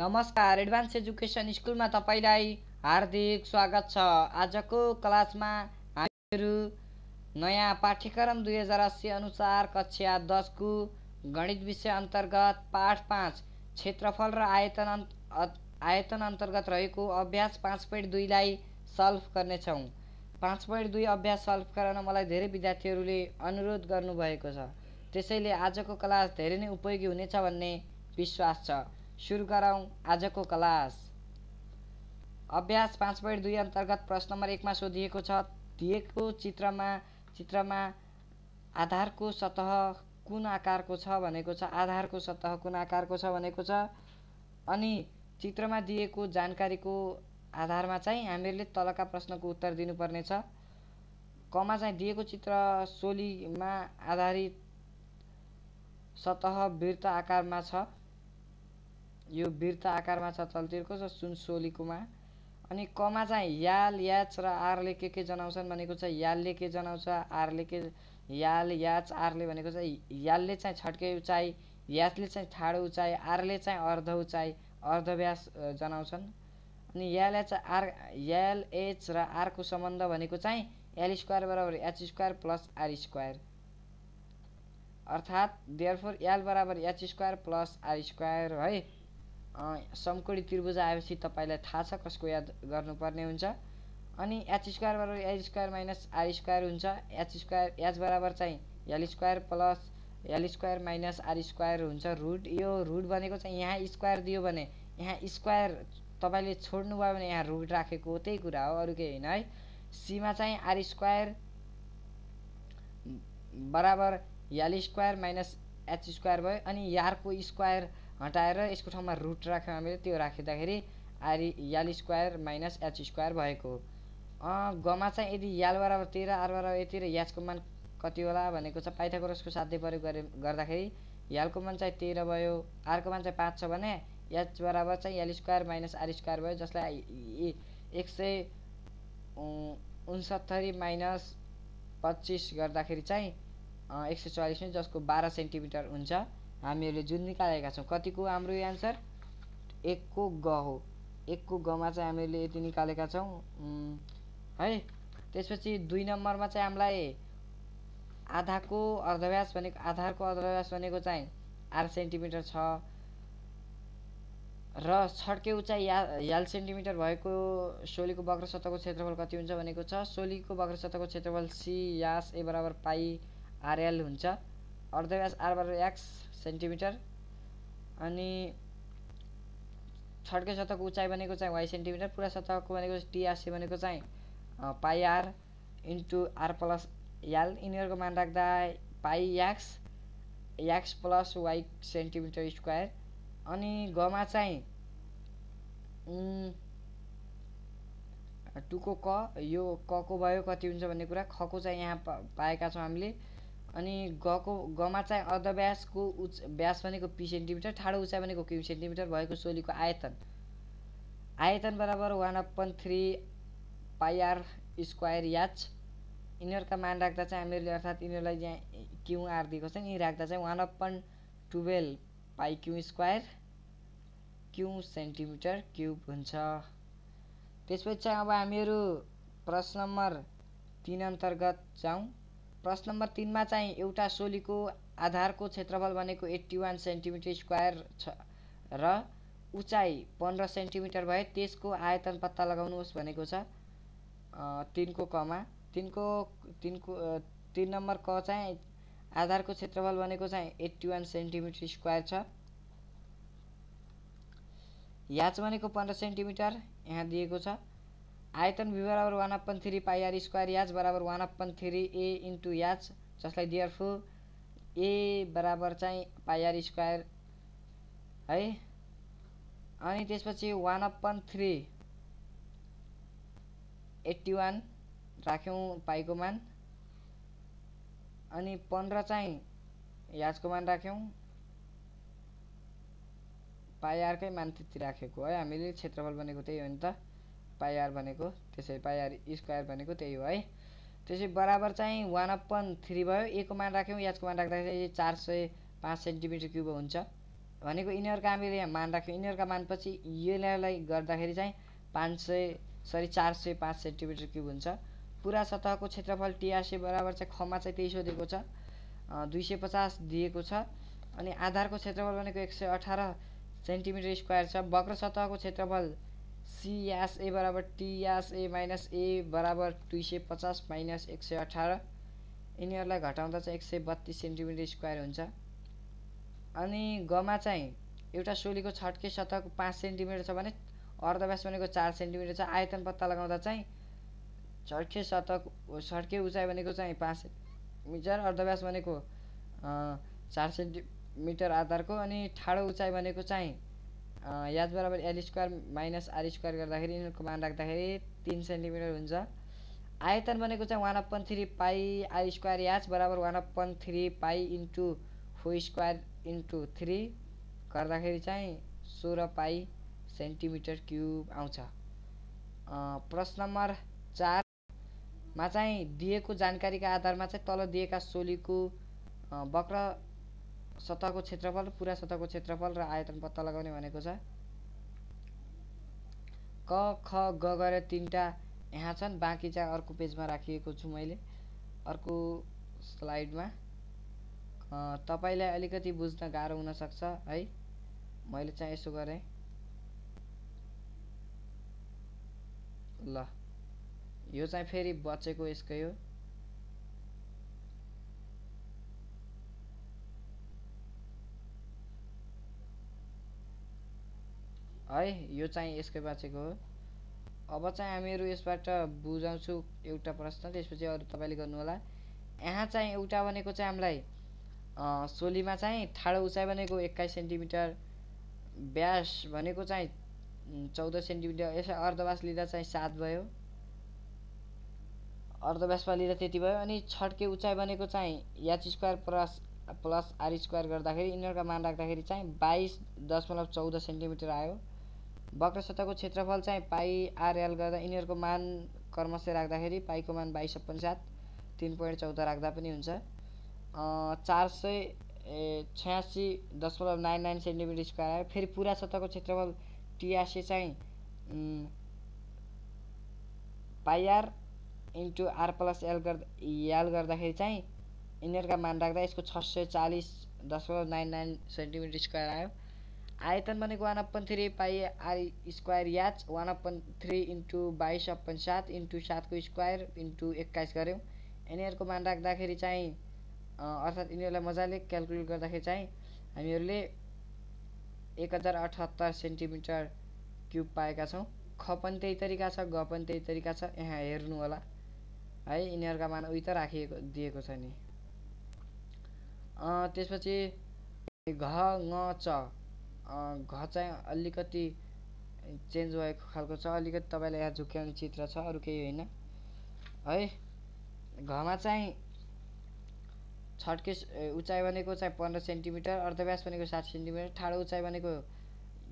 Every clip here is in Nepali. नमस्कार, एडभान्स एजुकेशन स्कूल में तपाईलाई हार्दिक स्वागत छ। आज को क्लास में हामीहरु नयाँ पाठ्यक्रम 2080 अनुसार कक्षा 10 को गणित विषय अंतर्गत पाठ 5 क्षेत्रफल र आयतन अंतर्गत रहेको अभ्यास 5.2 सल्भ गर्ने छौं। 5.2 अभ्यास सल्भ गर्न मलाई धेरै विद्यार्थीहरुले अनुरोध गर्नु भएको छ, त्यसैले आजको क्लास धेरै नै उपयोगी हुनेछ भन्ने विश्वास छ। सुरु गरौं आजको क्लास। अभ्यास 5.2 अन्तर्गत प्रश्न नम्बर 1 मा सोधिएको छ, दिएको चित्रमा आधारको सतह कुन आकारको छ भनेको छ। आधारको सतह कुन आकारको छ भनेको छ। अनि चित्रमा दिएको जानकारीको आधारमा चाहिँ हामीहरुले तलका प्रश्नको उत्तर दिनुपर्ने छ। कमा चाहिँ दिएको चित्र सोलीमा आधारित सतह वृत्त आकारमा छ, यो वृत्त आकारमा छ तलतिरको सुनसोलीकोमा। अनि कमा चाहिँ याल याच र आरले के जनाउँछन् भनेको छ। यालले के जनाउँछ, आरले के। याल याच आरले भनेको चाहिँ यालले चाहिँ छड्के उचाइ, याचले चाहिँ ठाडो उचाइ, आरले चाहिँ अर्ध उचाइ अर्धव्यास जनाउँछन्। अनि याल याच आर याल एच र आरको सम्बन्ध भनेको चाहिँ L² = h² + r² अर्थात देयरफोर L = h² + r² है। समकोणी त्रिभुज आएपछि तपाईलाई थाहा छ कसको याद गर्नुपर्ने हुन्छ। अनि h² = l² - r² हुन्छ। h² चाहिँ L² + L² - r² हुन्छ रुट। यो रुट भनेको चाहिँ यहाँ स्क्वायर दियो भने यहाँ स्क्वायर तपाईले छोड्नु भयो भने यहाँ रुट राखेको हो, त्यही कुरा हो, अरु के हैन है। c मा चाहिँ R² = L² - h² भयो। अनि यारको स्क्वायर हटाएर यसको ठाउँमा रुट राख्यौं हामीले, त्यो राखिदाखेरि L² - h² भएको। गमा चाहिँ यदि L = 13 R = 13 र याचको मान कति होला भनेको छ। पाइथागोरसको साध्य प्रयोग गर्दाखेरि यालको मान चाहिँ 13 भयो, आरको मान चाहिँ 5 छ भने h चाहिँ L² - r² भयो, जसलाई 169 - 25 गर्दाखेरि चाहिँ 140 हुन्छ, जसको 12 सेन्टिमिटर हुन्छ। हामीले जुन निकालेका छौं कतिको, हाम्रो यो आन्सर 1 को ग हो। 1 को ग मा चाहिँ हामीले यति निकालेका छौं है। त्यसपछि 2 नम्बरमा चाहिँ हामीलाई आधारको अर्धव्यास भनेको चाहिँ 8 सेन्टिमिटर छ र छड्के उचाइ याल सेन्टिमिटर भएको सोलीको वक्र सतहको क्षेत्रफल कति हुन्छ भनेको छ। सोलीको वक्र सतहको क्षेत्रफल c Yas a = π r l हुन्छ, अर्धव्यास r = x सेन्टिमिटर। अनि छड्के सतहको उचाइ भनेको चाहिँ y सेन्टिमिटर, पुरा सतहको भनेको TRC भनेको चाहिँ π r × r + l। यिनीहरुको मान राख्दा π x + y सेन्टिमिटर²। अनि गमा चाहिँ 2 को क, यो क को भयो कति हुन्छ भन्ने कुरा। ख को चाहिँ यहाँ पाएका छौं हामीले। अनि गमा चाहिँ अर्धव्यासको व्यास भनेको p सेन्टिमिटर, ठाडो उचाइ भनेको q सेन्टिमिटर भएको सोलीको आयतन बराबर 1/3 πr² याच। यिनीहरुका मान राख्दा चाहिँ हामीले अर्थात यिनीहरुलाई यहाँ q r दिएको छ नि, राख्दा चाहिँ 1/12 π² q सेन्टिमिटर क्यूब हुन्छ। त्यसपछि चाहिँ अब हामीहरु प्रश्न नम्बर 3 अन्तर्गत जाउँ। प्रश्न नम्बर 3 मा चाहिँ एउटा सोलीको आधारको क्षेत्रफल भनेको 81 सेन्टिमिटर² छ र उचाइ 15 सेन्टिमिटर भए त्यसको आयतन पत्ता लगाउनुहोस् भनेको छ। 3 को क मा 3 नम्बर क चाहिँ आधारको क्षेत्रफल भनेको चाहिँ 81 सेन्टिमिटर² छ, याच भनेको 15 सेन्टिमिटर यहाँ दिएको छ। आयतन b = 1/3 πr² याच = 1/3 a × याच, जसलाई देयरफोर a चाहिँ πr² है। अनि त्यसपछि 1/3 81 राख्यौं पाईको मान, अनि 15 चाहिँ याचको मान राख्यौं, पाईआरकै मान त्यति राखेको है हामीले। क्षेत्रफल भनेको त्यही हो नि त, पाईआर भनेको त्यसै πr² भनेको त्यही हो है। त्यसै बराबर चाहिँ 1/3 भयो, a को मान राख्यौं, याचको मान राख्दा 405 सेन्टिमिटर क्यूब हुन्छ। भनेको इनीहरुको हामीले यहाँ मान राख्यो। इनीहरुको मानपछि यसलाई गर्दाखेरि चाहिँ 405 सेन्टिमिटर क्यूब हुन्छ। पूरा सतहको क्षेत्रफल TRC बराबर चाहिँ खमा चाहिँ 23 दिएको छ, 250 दिएको छ। अनि आधारको क्षेत्रफल भनेको 118 सेन्टिमिटर स्क्वायर छ। वक्र सतहको क्षेत्रफल CSA बराबर TSA माइनस A बराबर 250 माइनस 118। यिनीहरूलाई घटाउँदा चाहिँ 132 सेन्टिमिटर स्क्वायर हुन्छ। अनि गमा चाहिँ एउटा सोलीको छड्के सतहको 5 सेन्टिमिटर छ भने अर्धव्यास भनेको 4 सेन्टिमिटर छ। आयतन पत्ता लगाउँदा चाहिँ छड्के सतहको छड्के उचाइ भनेको चाहिँ 5 मिटर, अर्धव्यास भनेको 4 सेन्टिमिटर आधारको। अनि ठाडो उचाइ भनेको चाहिँ याद बराबर L² माइनस R² गर्दाखेरि यिनीहरूको मान राख्दाखेरि 3 सेन्टिमिटर हुन्छ। आयतन बनेको चाहिँ 1/3 पाई R² याच बराबर 1/3 पाई इन्टु 4² इन्टु 3 गर्दाखेरि चाहिँ 16 पाई सेन्टिमिटर क्यूब आउँछ। प्रश्न नम्बर 4 मा चाहिँ दिएको जानकारीका आधारमा चाहिँ तल दिएका सोलीको वक्र सतहको क्षेत्रफल, पूरा सतहको क्षेत्रफल र आयतन पत्ता लगाउने भनेको छ। क ख ग गरे तीनटा यहाँ छन्, बाँकी चाहिँ अर्को पेजमा राखिएको छु मैले अर्को स्लाइडमा। तपाईलाई अलिकति बुझ्न गाह्रो हुन सक्छ है, मैले चाहिँ यसो गरेँ। ल यो चाहिँ फेरि बचेको यसकै हो। यो चाहिँ यसको बाँचेको हो। अब चाहिँ हामीहरू यसबाट बुझाउँछु एउटा प्रश्न, त्यसपछि अरू तपाईँले गर्नुहोला। यहाँ चाहिँ एउटा भनेको चाहिँ हामीलाई सोलीमा चाहिँ ठाडो उचाइ भनेको 21 सेन्टिमिटर, व्यास भनेको चाहिँ 14 सेन्टिमिटर। यसै अर्धव्यास लिँदा चाहिँ 7 भयो, अर्धव्यासमा लिँदा त्यति भयो। अनि छड्के उचाइ भनेको चाहिँ H² प्लस R² गर्दाखेरि यिनीहरूको मान राख्दाखेरि चाहिँ 22.14 सेन्टिमिटर आयो। वक्र सतहको क्षेत्रफल चाहिँ पाई RL गर्दा यिनीहरूको मान क्रमशः राख्दाखेरि पाईको मान 22.57, 3.14 राख्दा पनि हुन्छ। 486.99 सेन्टिमिटर स्क्वायर आयो। फेरि पूरा सतहको क्षेत्रफल TRC चाहिँ pi r into r plus l गर्दाखेरि चाहिँ यिनीहरूका मान राख्दा यसको 640.99 सेन्टिमिटर स्क्वायर आयो। आयतन भनेको 1/3 पाई R² याच 1/3 इन्टु 22.57 इन्टु 7² इन्टु 21 गऱ्यौँ। यिनीहरूको मान राख्दाखेरि चाहिँ अर्थात् यिनीहरूलाई मजाले क्यालकुलेट गर्दाखेरि चाहिँ हामीहरूले 1078 सेन्टिमिटर क्यूब पाएका छौँ। ख पनि त्यही तरिका छ, ग पनि त्यही तरिका छ, यहाँ हेर्नु होला है। यिनीहरूका मान उही त राखिएको दिएको छ नि। त्यसपछि घ ङ च, घ चाहिँ अलिकति चेन्ज भएको खालको छ, अलिकति तपाईँलाई यहाँ झुक्क्याउने चित्र छ, अरू केही होइन है। घमा चाहिँ छड्के उचाइ भनेको चाहिँ 15 सेन्टिमिटर, अर्धव्यास भनेको 7 सेन्टिमिटर, ठाडो उचाइ भनेको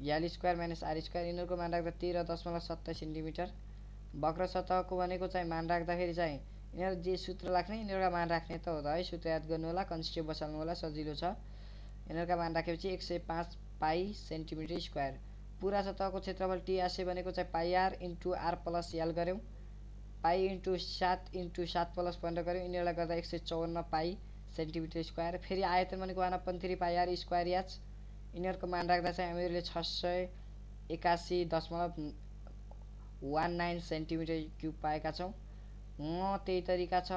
L² माइनस R²। यिनीहरूको मान राख्दा 13.27 सेन्टिमिटर। वक्र सतहको भनेको चाहिँ मान राख्दाखेरि चाहिँ यिनीहरू जे सूत्र राख्ने यिनीहरूका मान राख्ने त हो त है। सूत्र याद गर्नु होला, कन्सेप्ट बसाल्नु होला, सजिलो छ। यिनीहरूका मान राखेपछि 105 पाई सेन्टिमिटर स्क्वायर। पूरा सतहको क्षेत्रफल TRC भनेको चाहिँ pi r into r plus l गऱ्यौँ, पाई इन्टु 7 प्लस 15 गऱ्यौँ। यिनीहरूलाई गर्दा 154 पाई सेन्टिमिटर स्क्वायर। फेरि आयतन भनेको 1/3 पाई R² याच, यिनीहरूको मान राख्दा चाहिँ हामीहरूले 681.19 सेन्टिमिटर क्यूब पाएका छौँ। ङ त्यही तरिका छ,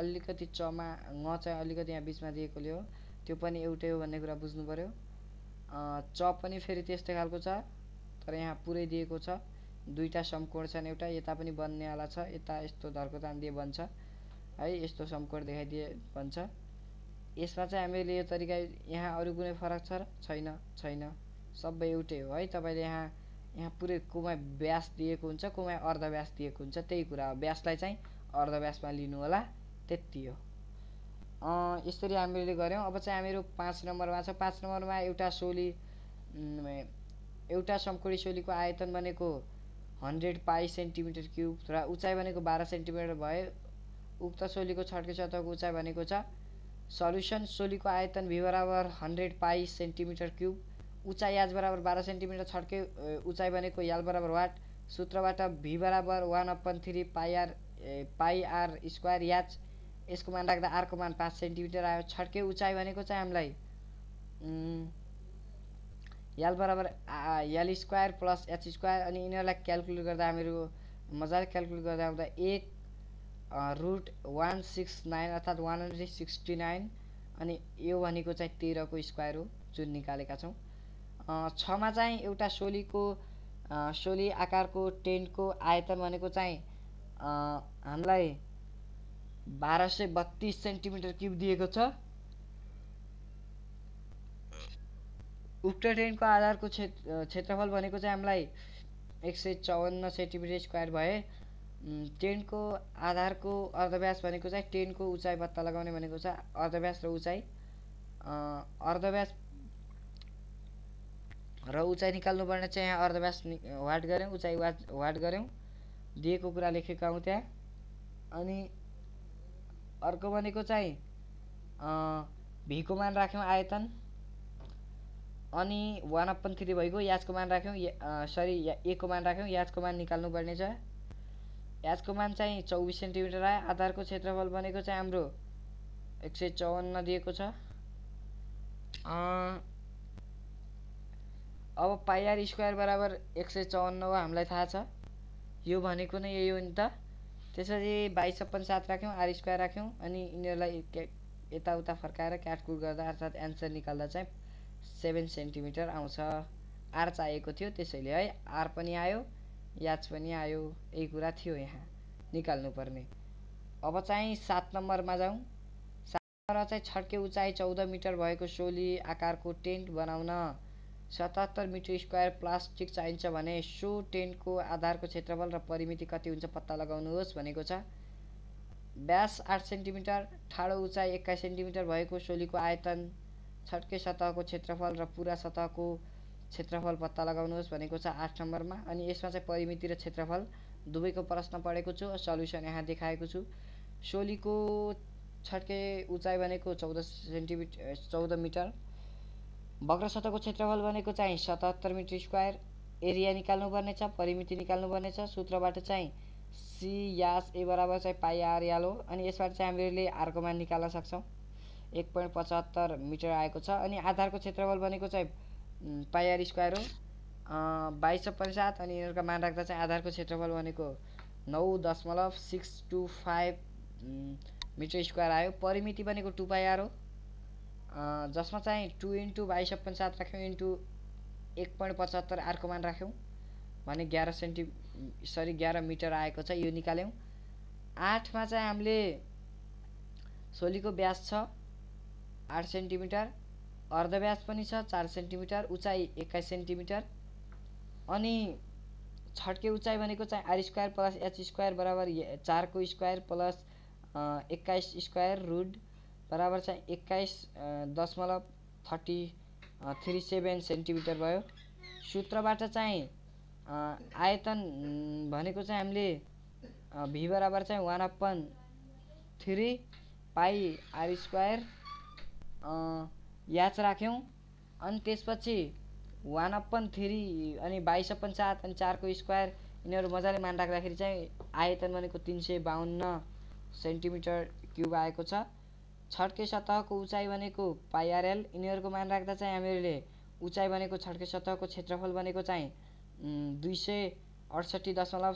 अलिकति चमा ङ चाहिँ अलिकति यहाँ बिचमा दिएकोले हो, त्यो पनि एउटै हो भन्ने कुरा बुझ्नु पर्यो। च पनि फेरि त्यस्तै खालको छ, तर यहाँ पुरै दिएको छ, दुईटा समकोण छन्, एउटा यता पनि बन्नेवाला छ, यता यस्तो धर्कोतान दिए बन्छ है, यस्तो समकोण देखाइदिए बन्छ। यसमा चाहिँ हामीले यो तरिका, यहाँ अरू कुनै फरक छ छैन, सबै एउटै हो है। तपाईँले यहाँ पुरै कोमा व्यास दिएको हुन्छ, कोमा अर्धव्यास दिएको हुन्छ, त्यही कुरा हो। व्यासलाई चाहिँ अर्धव्यासमा लिनु होला, त्यति हो। यसरी हामीले गऱ्यौँ। अब चाहिँ हामीहरू 5 नम्बरमा छ। 5 नम्बरमा एउटा समकोणी सोलीको आयतन भनेको 100 पाई सेन्टिमिटर क्यूब र उचाइ भनेको 12 सेन्टिमिटर भयो। उक्त सोलीको छड्के सतहको उचाइ भनेको छ। सल्युसन, सोलीको आयतन V बराबर 100 पाई सेन्टिमिटर क्यूब, ऊंचाई h बराबर 12 सेन्टिमिटर छड्के ऊँचाई बनेको l बराबर वाट सूत्रबाट v बराबर 1/3 पाई r स्क्वायर याच यसको मान राख्दा r को मान 5 सेन्टिमिटर आयो। छड्के ऊँचाई भनेको चाहिँ हामीलाई l बराबर l square plus h square अनि यिनीहरुलाई क्याल्कुलेट गर्दा हामीहरु मजाले क्याल्कुलेट गर्दा आउँदा 1/√169 अर्थात 169 अनि यो भनेको चाहिँ 13 को स्क्वायर हो जुन निकालेका छौं। 6 मा चाहिँ एउटा सोली आकारको टेन्टको आयतन भनेको चाहिँ हामीलाई 1232 सेन्टिमिटर क्यूब दिएको छ। उक्त टेन्टको आधारको क्षेत्रफल भनेको चाहिँ हामीलाई 154 सेन्टिमिटर स्क्वायर भए। टेन्टको आधारको अर्धव्यास भनेको चाहिँ टेन्टको उचाइ पत्ता लगाउने भनेको छ अर्धव्यास र उचाइ निकाल्नु पर्ने चाहिँ यहाँ अर्धव्यास वाट गर्यौं उचाइ वाट गर्यौं दिएको कुरा लेखेका हौं त्यहाँ। अनि अर्को भनेको चाहिँ v को मान राख्यौं आयतन अनि 1/3 भएको याच को मान राख्यौं सरी a को मान राख्यौं याच को मान निकाल्नु पर्ने छ। याच को मान चाहिँ 24 सेन्टिमिटर आयो। आधारको क्षेत्रफल भनेको चाहिँ हाम्रो 154 दिएको छ। अब पाई r स्क्वायर बराबर 154 हामीलाई थाहा छ यो भनेको नै यही हो नि त। त्यसपछि 22557 राख्यौं r स्क्वायर राख्यौं अनि यिनीहरुलाई यताउता फर्काएर क्याल्कुलेट गर्दा अर्थात आन्सर निकाल्दा चाहिँ 7 सेन्टिमिटर आउँछ। r चाहिएको थियो त्यसैले है r पनि आयो याच पनि आयो यही कुरा थियो यहाँ निकाल्नु पर्ने। अब चाहिँ 7 नम्बरमा जाउँ। 7 नम्बरमा चाहिँ छड्के उचाइ 14 मिटर भएको सोली आकारको टेन्ट बनाउन 77 मिटर स्क्वायर प्लास्टिक चाहिन्छ भने सो टेन्टको आधारको क्षेत्रफल र परिमिति कति हुन्छ पत्ता लगाउनुहोस् भनेको छ। व्यास 8 सेन्टिमिटर ठाडो उचाइ 21 सेन्टिमिटर भएको सोलीको आयतन छड्के सतहको क्षेत्रफल र पूरा सतहको क्षेत्रफल पत्ता लगाउनुहोस् भनेको छ 8 नम्बरमा। अनि यसमा चाहिँ परिमिति र क्षेत्रफल दुवैको प्रश्न पढेको छु सल्युसन यहाँ देखाएको छु। सोलीको छड्के उचाइ भनेको 14 मिटर वक्र सतहको क्षेत्रफल भनेको चाहिँ 77 मिटर स्क्वायर एरिया निकाल्नु पर्ने छ परिमिति निकाल्नु पर्ने छ। सूत्रबाट चाहिँ c यास a बराबर चाहिँ पाई r याल हो अनि यसबाट चाहिँ हामीले r को मान निकाल्न सक्छौं 1.75 मिटर आएको छ। अनि आधारको क्षेत्रफल भनेको चाहिँ पाई r स्क्वायर हो 22557 अनि यिनीहरुको मान राख्दा चाहिँ आधारको क्षेत्रफल भनेको 9.625 मिटर स्क्वायर आयो। परिमिति भनेको 2 पाई r हो जसमा चाहिँ 2 × 22557 राख्यौं * 1.75 r को मान राख्यौं भने 11 मिटर आएको छ यो निकाल्यौं। 8 मा चाहिँ हामीले सोलीको व्यास छ 8 सेन्टिमिटर अर्धव्यास पनि छ 4 सेन्टिमिटर उचाइ 21 सेन्टिमिटर अनि छड्के उचाइ भनेको चाहिँ r² + h² बराबर 4 को स्क्वायर प्लस 21 स्क्वायर रूट बराबर चाहिँ 21.337 सेन्टिमिटर भयो। सूत्रबाट चाहिँ आयतन भनेको चाहिँ हामीले v बराबर चाहिँ 1/3 पाई r स्क्वायर याच राख्यौं अनि त्यसपछि 1/3 अनि 22557 अनि 4 को स्क्वायर यिनीहरु मजाले मान राख्दाखेरि चाहिँ आयतन भनेको 352 सेन्टिमिटर क्यूब आएको छ। छड्के सतहको उचाइ भनेको पाई r l यिनीहरुको मान राख्दा चाहिँ हामीले उचाइ भनेको छड्के सतहको क्षेत्रफल भनेको चाहिँ 268.74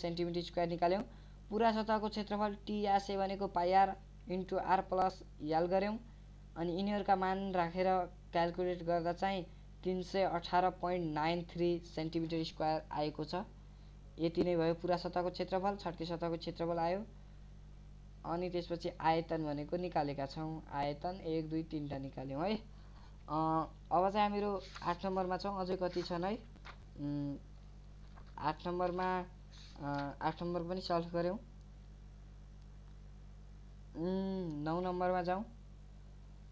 सेन्टिमिटर स्क्वायर निकाल्यौं। पूरा सतहको क्षेत्रफल t यास भनेको पाई r * r + l गर्यौं अनि यिनीहरुका मान राखेर क्याल्कुलेट गर्दा चाहिँ 318.93 सेन्टिमिटर स्क्वायर आएको छ। यति नै भयो पूरा सतहको क्षेत्रफल छड्के सतहको क्षेत्रफल आयो। अनि त्यसपछि आयतन भनेको निकालेका छौं आयतन 1 2 3 टा निकाल्यौं है। अब चाहिँ हामीहरु 8 नम्बरमा छौं अझै कति छन् है 8 नम्बर पनि सल्भ गर्यौं। 9 नम्बरमा जाउँ।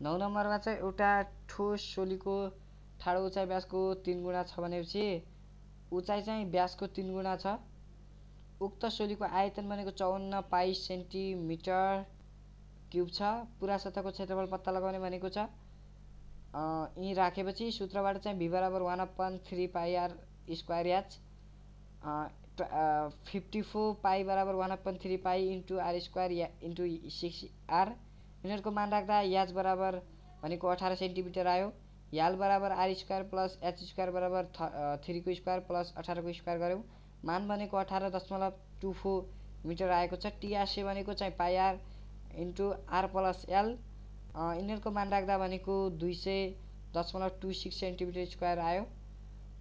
9 नम्बरमा चाहिँ एउटा ठोस सोलीको ठाडो उचाइ व्यासको 3 गुणा छ भनेपछि उचाइ चाहिँ व्यासको 3 गुणा छ। उक्त सोलीको आयतन भनेको 54 पाई सेन्टिमिटर क्यूब छ। पूरा सतहको क्षेत्रफल पत्ता लगाउने भनेको छ यी राखेपछि सूत्रबाट चाहिँ v बराबर 1/3 पाई r² एच 54 पाई बराबर 1/3 pi into r² into 6r यिनीहरुको मान राख्दा याच बराबर भनेको 18 सेन्टिमिटर आयो। याल बराबर r² प्लस h² बराबर 3² प्लस 18² गऱ्यौं, मान भनेको 18.24 मिटर आएको छ। टीआरसी भनेको चाहिँ pi r into r plus l यिनीहरुको मान राख्दा भनेको 200.26 सेन्टिमिटर² आयो।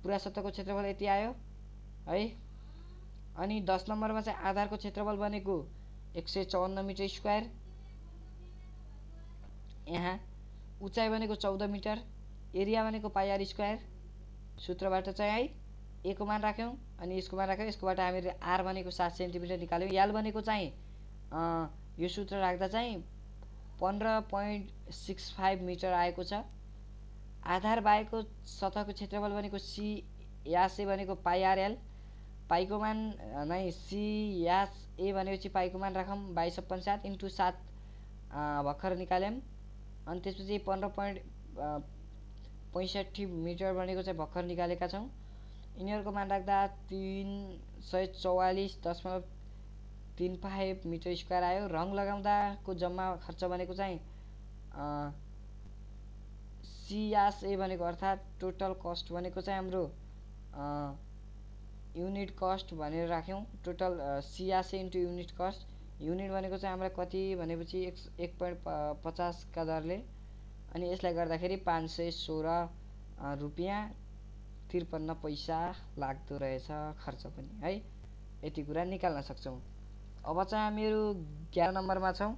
पूरा सतहको क्षेत्रफल यति आयो है। अनि 10 नम्बरमा चाहिँ आधारको क्षेत्रफल बनेको 154 मिटर² यहाँ, उचाइ बनेको 14 मिटर, एरिया बनेको पाई r² सूत्रबाट चाहिँ है a को मान राख्यौं अनि यसको मान राखेर यसकोबाट हामीले r भनेको 7 सेन्टिमिटर निकाल्यौं। याल बनेको चाहिँ यो सूत्र राख्दा चाहिँ 15.65 मिटर आएको छ। आधार बाहेकको सतहको क्षेत्रफल बनेको c/a बनेको पाई rl, पाई को मान नै c/a भनेपछि पाई को मान राखौं 22.57 इन्टु 7 भर्खर निकाल्यौं अनि त्यसपछि 15.65 मिटर बनेको चाहिँ भर्खर निकालेका छौं। यिनीहरुको मान राख्दा 344.35 मिटर² आयो। रङ लगाउँदाको जम्मा खर्च भनेको चाहिँ CSA भनेको अर्थात टोटल कस्ट भनेको चाहिँ हाम्रो युनिट कस्ट भनेर राख्यौं। Total CSA into unit cost, unit भनेको चाहिँ हाम्रो कति भनेपछि 1.50 का दरले अनि यसलाई गर्दाखेरि 516.53 पैसा लाग्दो रहेछ खर्च पनि है। यति कुरा निकाल्न सक्छौं। अब चाहिँ मेरो 11 नम्बरमा छौं।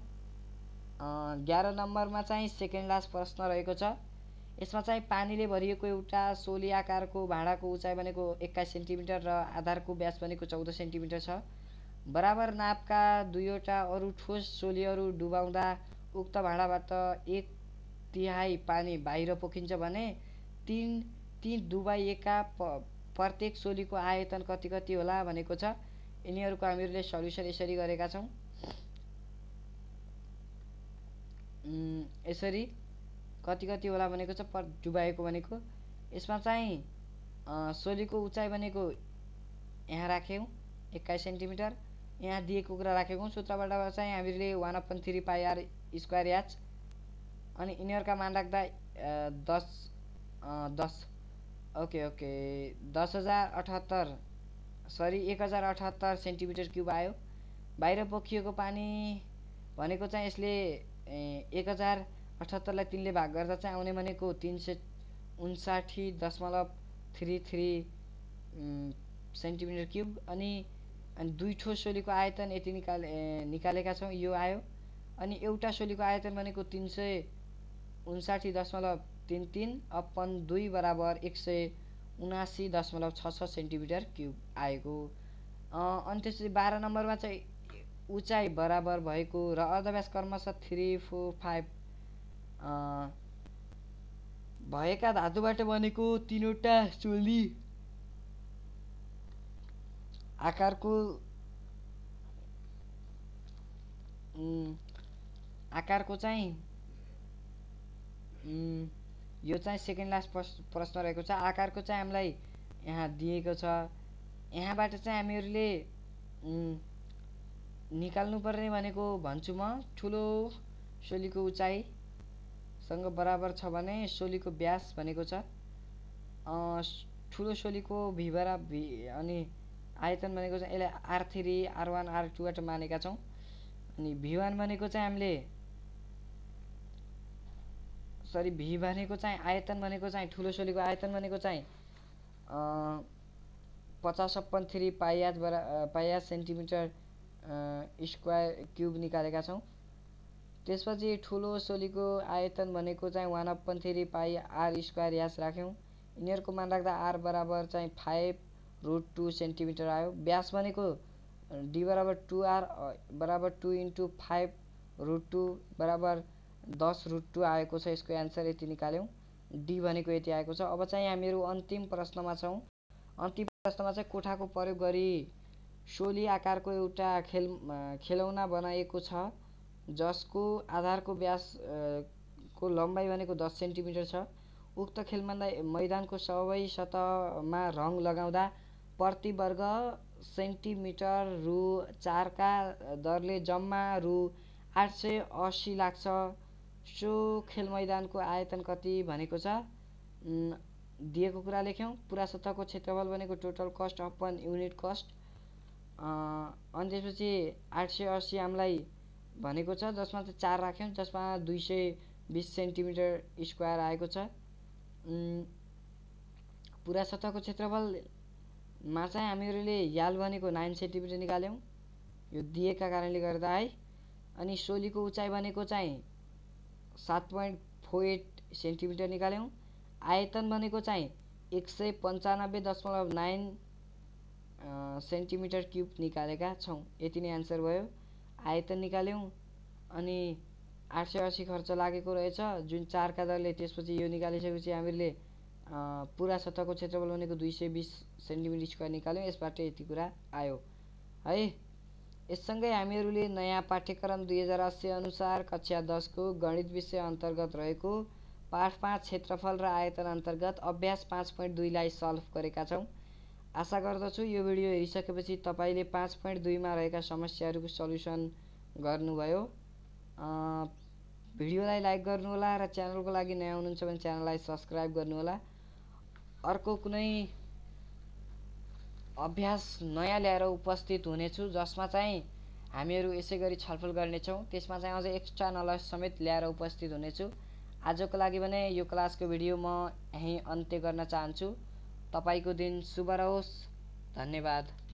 11 नम्बरमा चाहिँ सेकेन्ड लास्ट प्रश्न रहेको छ। यसमा चाहिँ पानीले भरिएको एउटा सोली आकारको भाँडाको उचाइ भनेको 21 सेन्टिमिटर र आधारको व्यास भनेको 14 सेन्टिमिटर छ। बराबर नापका दुईवटा अरु ठोस सोलीहरु डुबाउँदा उक्त भाँडाबाट 1/3 पानी बाहिर पोखिन्छ भने ती डुबाइएका प्रत्येक सोलीको आयतन कति होला भनेको छ। यिनीहरुको हामीले सल्युसन यसरी गरेका छौं। यसरी कति होला भनेको छ डुबाएको भनेको। यसमा चाहिँ सोलीको उचाइ भनेको यहाँ राख्यौं 21 सेन्टिमिटर, यहाँ दिएको कुरा राखेको सूत्रबाट चाहिँ हामीले 1/3 पाई r² एच अनि यिनीहरुका मान राख्दा 10 ओके 1078 सेन्टिमिटर क्यूब आयो। बाहिर पोखिएको पानी भनेको चाहिँ यसले 1078 लाई 3 ले भाग गर्दा चाहिँ आउने भनेको 359.33 सेन्टिमिटर क्यूब अनि दुई ठोस सोलीको आयतन यति निकालेका छौं यो आयो। अनि एउटा सोलीको आयतन भनेको 359.33 अपन 2 बराबर 179.66 सेन्टिमिटर क्यूब आएको। अनि त्यसपछि 12 नम्बरमा चाहिँ उचाइ बराबर भएको र अर्धव्यास क्रमशः 3, 4, 5 भएका धातुबाट बनेको तीनवटा सोली आकारको चाहिँ यो चाहिँ सेकेन्ड लास्ट प्रश्न रहेको छ। आकारको चाहिँ हामीलाई यहाँ दिएको छ। यहाँबाट चाहिँ हामीहरुले निकाल्नु पर्ने भनेको भन्छु म ठूलो सोलीको उचाइ सँग बराबर छ भने सोलीको व्यास भनेको छ ठूलो सोलीको v बराबर अनि आयतन भनेको चाहिँ यसलाई r3 r1 r2 बाट मानेका छौं। अनि v1 भनेको चाहिँ हामीले v भनेको चाहिँ आयतन भनेको चाहिँ ठूलो सोलीको आयतन भनेको चाहिँ 50.3 पाई r² क्यूब निकालेका छौं। त्यसपछि ठूलो सोलीको आयतन भनेको चाहिँ 1/3 पाई r² राख्यौं। यिनीहरुको मान राख्दा r बराबर चाहिँ 5√2 सेन्टिमिटर आयो। व्यास भनेको d बराबर 2r बराबर 2 × 5√2 बराबर 10√2 आएको छ। यसको आन्सर यति निकाल्यौं d भनेको यति आएको छ। अब चाहिँ यहाँ मेरो अन्तिम प्रश्नमा छौं। अन्तिम प्रश्नमा चाहिँ कोठाको प्रयोग गरी सोली आकारको एउटा खेलौना बनाएको छ जसको आधारको व्यास को लम्बाई भनेको 10 सेन्टिमिटर छ। उक्त खेलमालाई मैदानको सबै सतहमा रङ लगाउँदा प्रति वर्ग सेन्टिमिटर रु ४ का दरले जम्मा रु ८८० लाग्छ। सो खेल मैदानको आयतन कति भनेको छ दिएको कुरा लेख्यौं। पूरा सतहको क्षेत्रफल भनेको total cost upon unit cost. अनि त्यसपछि ८८० हामीलाई भनेको छ जसमा चाहिँ ४ राख्यौं जसमा २२० सेन्टिमिटर स्क्वायर आएको छ। पूरा सतहको क्षेत्रफल मा चाहिँ हामीहरुले याल भनेको 9 सेन्टिमिटर निकाल्यौं यो दिएका कारणले गर्दा है। अनि सोलीको उचाइ भनेको चाहिँ 7.48 सेन्टिमिटर निकाल्यौं। आयतन भनेको चाहिँ 195.9 सेन्टिमिटर क्यूब निकालेका छौं। यति नै आन्सर भयो। आयतन निकाल्यौं अनि 880 खर्च लागेको रहेछ जुन 4 का दरले। त्यसपछि यो निकालिसकेपछि हामीले पूरा सतहको क्षेत्रफल भनेको 220 सेन्टिमिटर स्क्वायर निकाल्यौं। यसबाट यति कुरा आयो है। यससँगै हामीहरुले नयाँ पाठ्यक्रम 2080 अनुसार कक्षा 10 को गणित विषय अन्तर्गत रहेको पाठ 5 क्षेत्रफल र आयतन अन्तर्गत अभ्यास 5.2 लाई सल्भ गरेका छौं। आशा गर्दछु यो भिडियो हेरिसकेपछि तपाईले 5.2 मा रहेका समस्याहरुको सल्युसन गर्नुभयो। भिडियोलाई लाइक गर्नु होला र च्यानलको लागि नयाँ हुनुहुन्छ भने च्यानललाई सब्स्क्राइब गर्नु होला। अर्को कुनै अभ्यास नयाँ ल्याएर उपस्थित हुनेछु जसमा चाहिँ हामीहरु यसैगरी छलफल गर्नेछौं। त्यसमा चाहिँ अझै एक्स्ट्रा नलेज समेत ल्याएर उपस्थित हुनेछु। आजको लागि भने यो क्लासको भिडियो म यही अन्त्य गर्न चाहन्छु। तपाईको दिन शुभ रहोस्। धन्यवाद।